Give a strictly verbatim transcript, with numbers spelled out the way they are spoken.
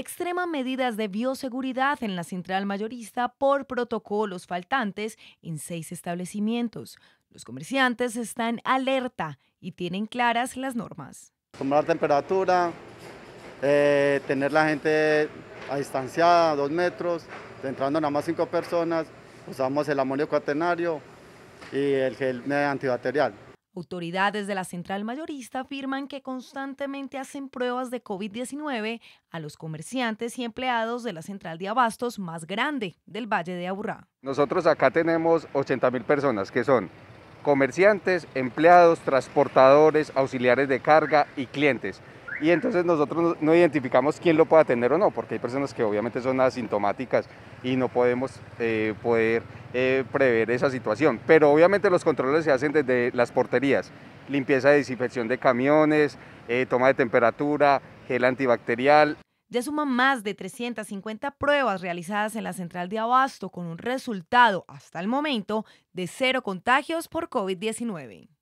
extreman medidas de bioseguridad en la Central Mayorista por protocolos faltantes en seis establecimientos. Los comerciantes están alerta y tienen claras las normas. Tomar la temperatura, eh, tener la gente a distancia, a dos metros, entrando nada más cinco personas, usamos el amonio cuaternario y el gel antibacterial. Autoridades de la Central Mayorista afirman que constantemente hacen pruebas de COVID diecinueve a los comerciantes y empleados de la central de abastos más grande del Valle de Aburrá. Nosotros acá tenemos ochenta mil personas que son comerciantes, empleados, transportadores, auxiliares de carga y clientes. Y entonces nosotros no identificamos quién lo pueda tener o no, porque hay personas que obviamente son asintomáticas y no podemos eh, poder eh, prever esa situación. Pero obviamente los controles se hacen desde las porterías, limpieza y desinfección de camiones, eh, toma de temperatura, gel antibacterial. Ya suman más de trescientas cincuenta pruebas realizadas en la central de abasto con un resultado hasta el momento de cero contagios por COVID diecinueve.